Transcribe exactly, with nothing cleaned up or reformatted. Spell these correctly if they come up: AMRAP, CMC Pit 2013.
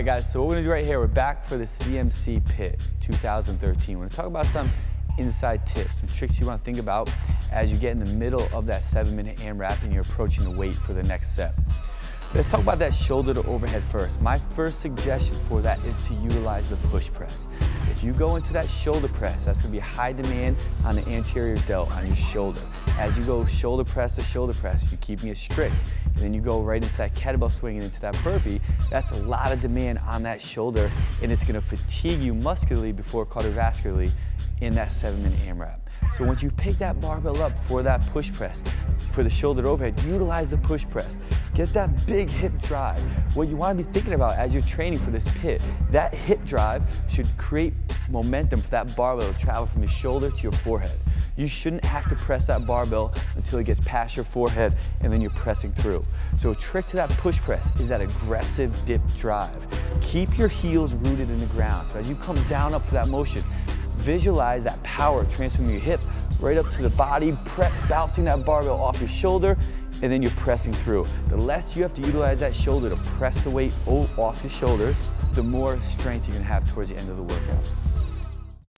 right, guys, so what we're gonna do right here, we're back for the C M C Pit two thousand thirteen. We're gonna talk about some inside tips, some tricks you wanna think about as you get in the middle of that seven minute AMRAP and you're approaching the weight for the next set. Let's talk about that shoulder to overhead first. My first suggestion for that is to utilize the push press. If you go into that shoulder press, that's gonna be high demand on the anterior delt, on your shoulder. As you go shoulder press to shoulder press, you're keeping it strict. And then you go right into that kettlebell swing and into that burpee, that's a lot of demand on that shoulder, and it's gonna fatigue you muscularly before cardiovascularly in that seven minute AMRAP. So once you pick that barbell up for that push press, for the shoulder to overhead, utilize the push press. Get that big hip drive. What you want to be thinking about as you're training for this pit, that hip drive should create momentum for that barbell to travel from your shoulder to your forehead. You shouldn't have to press that barbell until it gets past your forehead and then you're pressing through. So a trick to that push press is that aggressive dip drive. Keep your heels rooted in the ground. So as you come down up for that motion, visualize that power transferring your hip right up to the body, prep, bouncing that barbell off your shoulder, and then you're pressing through. The less you have to utilize that shoulder to press the weight off your shoulders, the more strength you're gonna have towards the end of the workout.